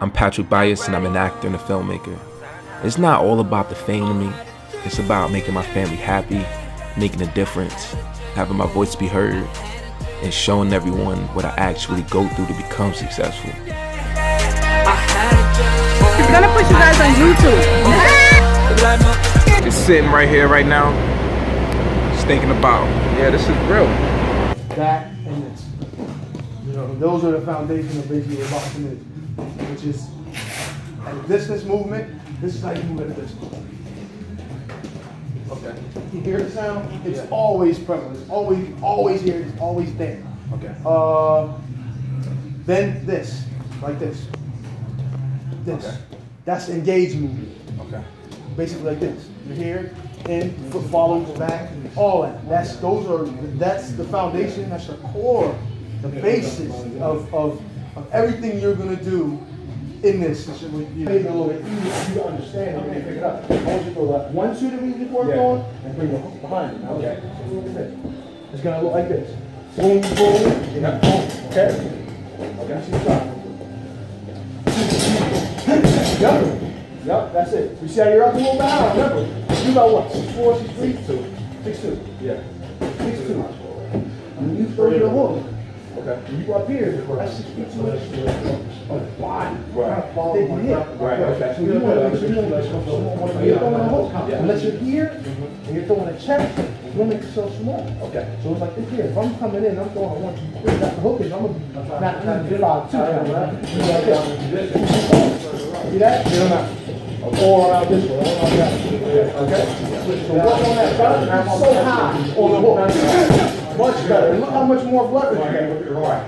I'm Patrick Byas, and I'm an actor and a filmmaker. It's not all about the fame to me. It's about making my family happy, making a difference, having my voice be heard, and showing everyone what I actually go through to become successful. We're gonna put you guys on YouTube. Just sitting right here right now, just thinking about, yeah, this is real. That and this. You know, those are the foundation of basically what boxing is, which is like this movement. This is how you move at this. Okay. You hear the sound? It's always prevalent. It's always here. It's always there. Okay. Then this, like this. This. Okay. That's engaged movement. Okay. Basically like this. You're here, in, foot follows back, all that. That's the foundation. That's the core, the basis of everything you're gonna do. In this, you make it a little bit easier for you to understand. Okay, pick it up. I want you to go left. One shoe that we need to work on, and bring the hook behind it. Okay. So look at this. It's gonna look like this. Boom, boom, boom. Okay. Okay. Yep. Yep. That's it. You see how you're up a little behind. Remember, you got what? 6-4, 6-3, 6-2. Yeah. 6-2. And you throw your hook. Okay. You up here. That's 6-2. Why? Right. Okay. So you want to make sure you're throwing a hook. Unless you're here and you're throwing a check, you want to make yourself small. Okay. So it's like this here. If I'm coming in, I'm throwing 1, 2, 3. That's the hook is. I'm gonna be not trying to get out 2 times. See that? Or around this one. Okay. So work on that front. So high on the hook. Much better. Look how much more blood you get. Right.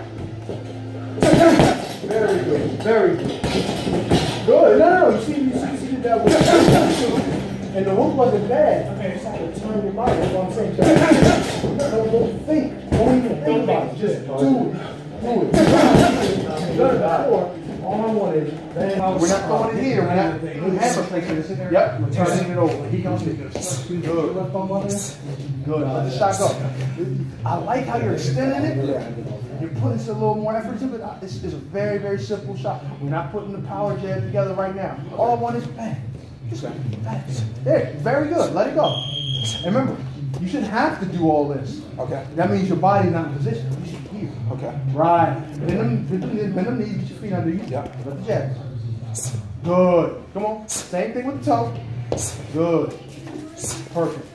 Very good, very good. Good, no, you see that way. And the hook wasn't bad. Okay, it's like a turn your body, that's what I'm saying. Don't even think about it, just do it. All I want is, we're not throwing it here, we have a place that's in there. Yep, we're turning it over. He comes in. Good. Good, let the shock up. I like how you're extending it. You're putting a little more effort into it. This is a very, very simple shot. We're not putting the power jab together right now. All I want is bang. Just bang. There, very good. Let it go. And remember, you shouldn't have to do all this. Okay. That means your body's not in position. You should be here. Okay. Right. Bend them knees, get your feet under you. Yeah. Let the jab. Good. Come on. Same thing with the toe. Good. Perfect.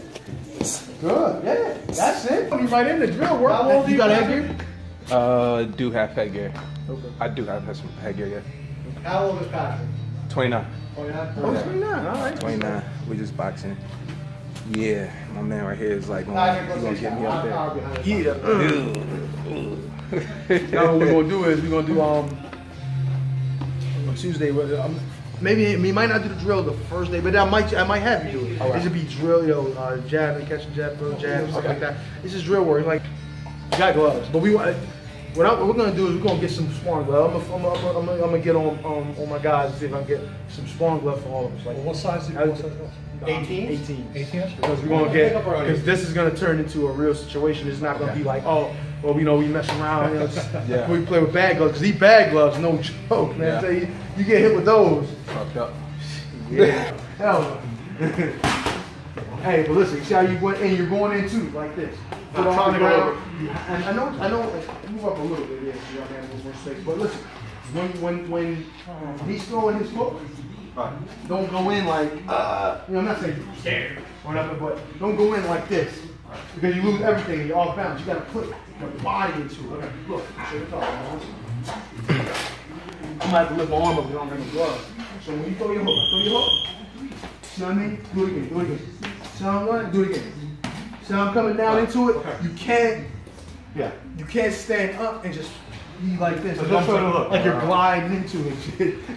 Good. Yeah. That's it. You're right in the drill. Work all you got out here. Do have headgear. Okay. I do have some headgear, yeah. How old is Patrick? 29. 29? Oh, 29, alright. 29. We just boxing. Yeah, my man right here is like, he's gonna get me up there. Yeah. Now what we're gonna do is, we're gonna do, on Tuesday, maybe we might not do the drill the first day, but I might have you do it. Right. It should be drill, you know, jab and catch a jab, throw jab, stuff like that. This is drill work, like, you got gloves, but what we're gonna do is we're gonna get some sparring gloves. I'm gonna get on my guys and see if I can get some sparring gloves for all of us. Like, well, what size do you want? 18? 18. 18? Because we're gonna get, because this is gonna turn into a real situation. It's not gonna be like, oh, well, you know, we mess around. You know, we play with bad gloves. Because these bad gloves, no joke, man. So you get hit with those. Fucked up. Yeah. Hell no. Hey, but listen, see how you went, and you're going in too, like this. Put on the ground. I know, like, move up a little bit, you know, man, more space. But listen, when he's throwing his hook, don't go in like, you know, I'm not saying you're scared or nothing, but don't go in like this. Because you lose everything, you're off balance. You gotta put your body into it. Look, I'm gonna have to lift my arm up, you don't have a glove. So when you throw your hook. You know what I mean? Do it again. So I'm running, do it again. So I'm coming down into it. Okay. You can't stand up and just be like this. So like you're gliding into it.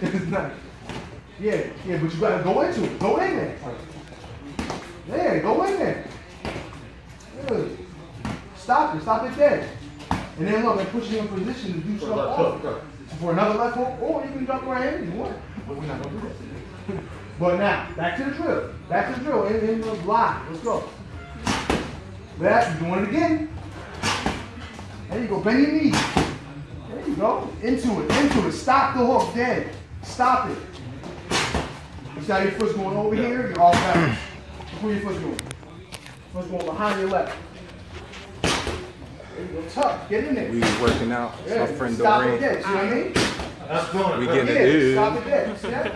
It's nice. Yeah, but you gotta go into it. Go in there. Yeah, go in there. Good. Stop it there. And then look, like pushing you in position to do something for another left hook, or you can jump right in if you want. But we're not gonna do that. But now, back to the drill, in the block. Let's go. That, you're doing it again. There you go, bend your knees. There you go, into it, stop the hook, dead. Stop it. You see how your foot's going over here? You're off balance. Where your foot's going? Foot's going behind your left. There you go, tough. Get in there. We working out. Yeah. My friend Doreen. Stop it there. See what I mean? That's doing it. We getting it, dude. Stop it there. See that?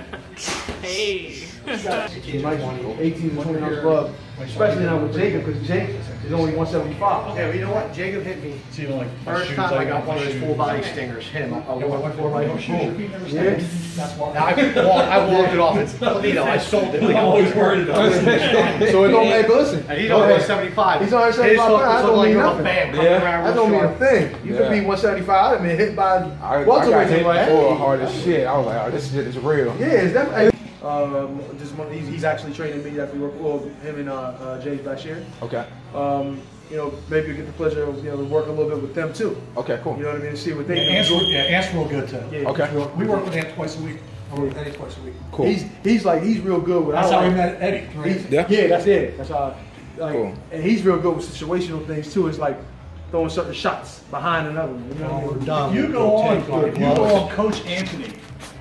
Hey. You might want to go 18 to 20 ounce glove, especially now with Jacob, because Jacob is only 175. Yeah, but you know what? Jacob hit me. See, like, first time I got one of those full body stingers. Him. I went full body stingers. Now I walked it off. It's Toledo. I sold it. I'm always worried about it. So it don't make a listen. And he's only 175. He's only 175. I don't mean nothing. That don't mean a thing. You could be 175 and been hit by welterweight like that. Hard as shit. I was like, oh, this shit is real. Yeah, it's definitely. Just one, he's actually training me after we work with him and James Bashir. Okay. You know, maybe you get the pleasure of working a little bit with them too. Okay, cool. You know what I mean? See what they do. Yeah, Ant's real good too. Yeah, okay. We work with Ant twice a week. I work with Eddie twice a week. Cool. He's real good with. That's how we met Eddie. Right? Yeah, that's it. That's how. Like, cool. And he's real good with situational things too. It's like throwing certain shots behind another. You know, if you go on Coach Anthony.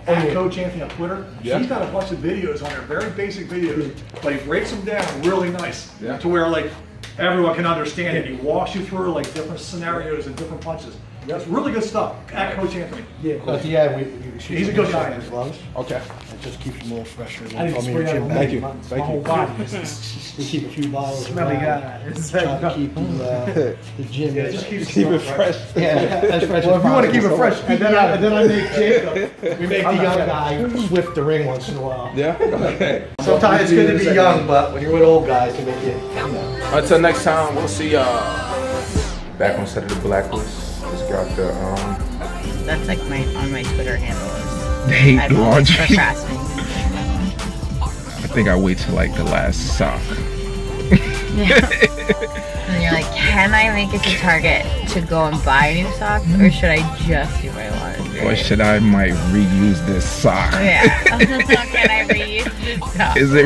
And Coach Anthony on Twitter, she's got a bunch of videos on her, very basic videos, but he breaks them down really nice to where like everyone can understand it. He walks you through like different scenarios and different punches. That's really good stuff at Coach Anthony. Yeah, cool. But yeah, he's a good guy. Okay. It just keeps him a little fresher. Thank you. Thank you. We keep a few bottles. Smelly guy. Trying to keep the gym. Yeah, just keep it fresh. That's fresh. Well, if you want to keep it fresh, and then I make Jacob. We make the young guy whip the ring once in a while. Yeah. Okay. Sometimes it's good to be young, but when you're with old guys, you make it. Until next time, we'll see y'all. Back on set of the Blacklist. Just got the that's like on my Twitter handle is hate laundry. I think I wait till like the last sock. And you're like, can I make it to Target to go and buy new socks, or should I just do my laundry? Or should I reuse this sock? Yeah, can I reuse this sock? Is it